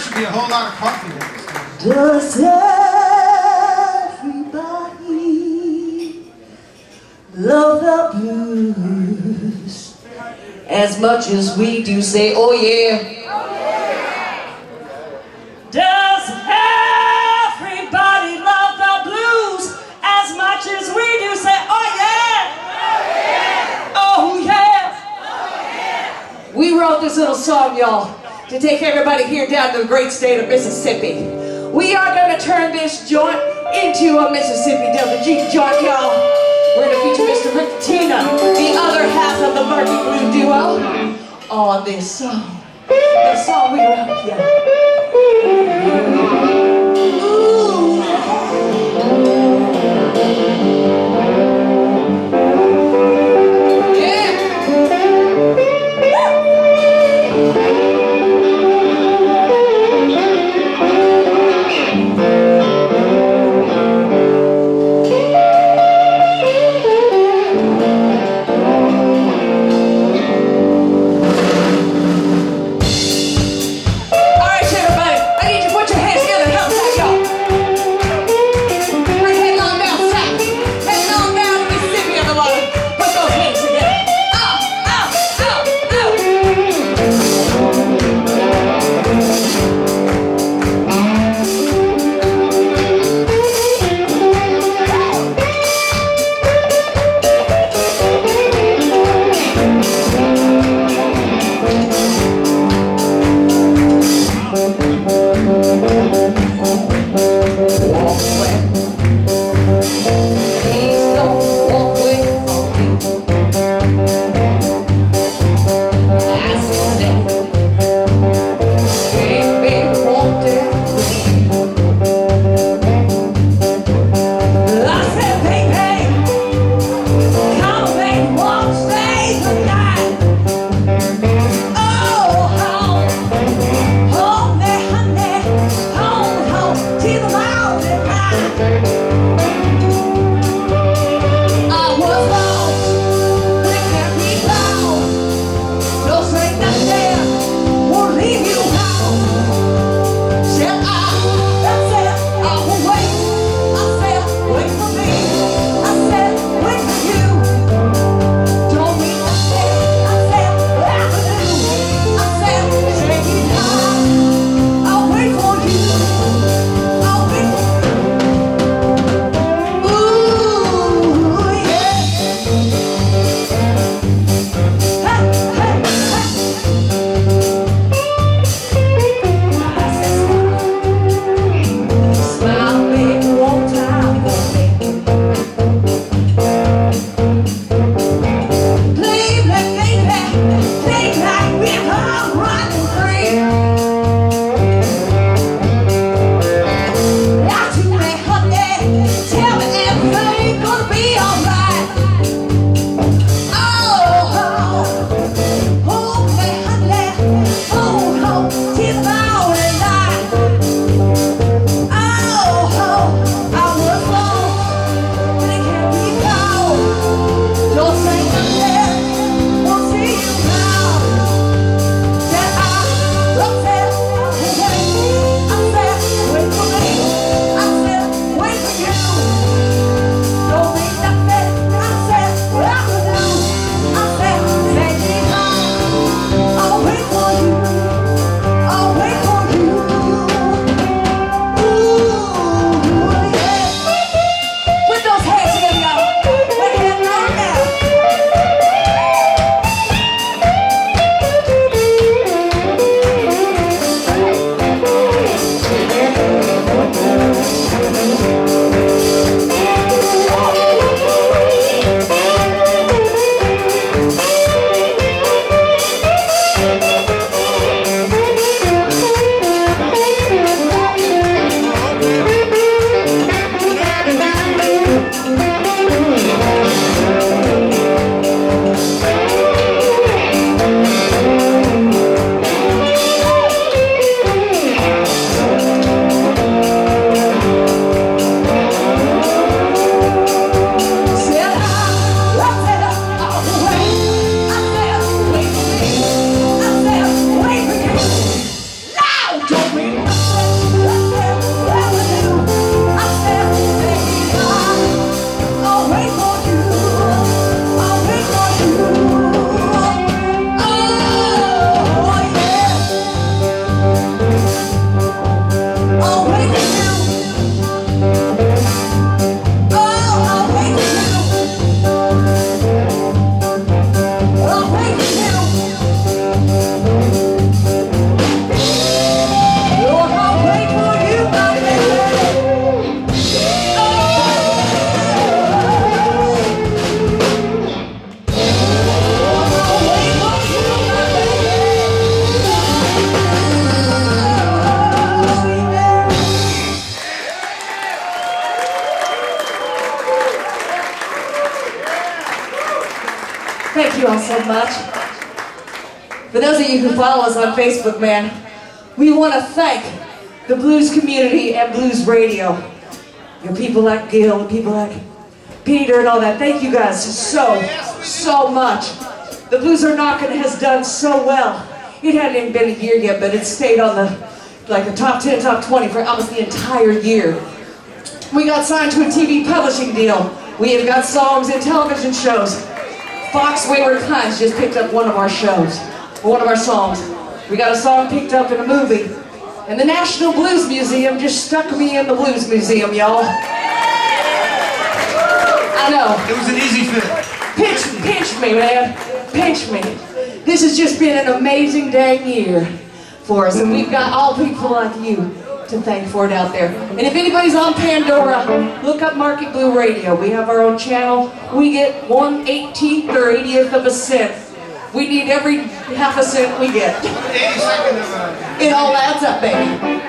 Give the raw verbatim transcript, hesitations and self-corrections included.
That should be a whole lot of confidence. Does everybody love the blues as much as we do? Say, oh yeah. Does everybody love the blues as much as we do? Say, oh yeah! Oh yeah! Oh yeah! Oh, yeah. We wrote this little song, y'all, to take everybody here down to the great state of Mississippi. We are going to turn this joint into a Mississippi W G joint, y'all. We're going to feature Mister Rick Tina, the other half of the Markey Blue duo, on this song. The song we wrote, yeah. All right. much. For those of you who follow us on Facebook, man, we want to thank the blues community and blues radio. Your people like Gil, people like Peter and all that. Thank you guys so, so much. The Blues Are Knockin' has done so well. It hadn't even been a year yet, but it stayed on the like the top ten, top twenty for almost the entire year. We got signed to a T V publishing deal. We have got songs in television shows. Fox Wayward Pines just picked up one of our shows, one of our songs. We got a song picked up in a movie. And the National Blues Museum just stuck me in the Blues Museum, y'all. I know. It was an easy fit. Pinch, pinch me, man. Pinch me. This has just been an amazing dang year for us, and we've got all people like you to thank for it out there. And if anybody's on Pandora, look up Markey Blue Radio. We have our own channel. We get one eighteenth or eightieth of a cent. We need every half a cent we get. It all adds up, baby.